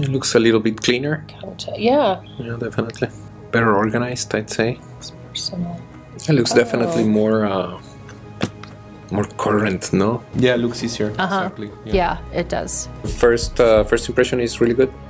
It looks a little bit cleaner. Counter, yeah. Yeah, definitely. Better organized, I'd say. It's personal. It looks definitely more more current, no? Yeah, it looks easier. Exactly. Yeah, it does. First impression is really good.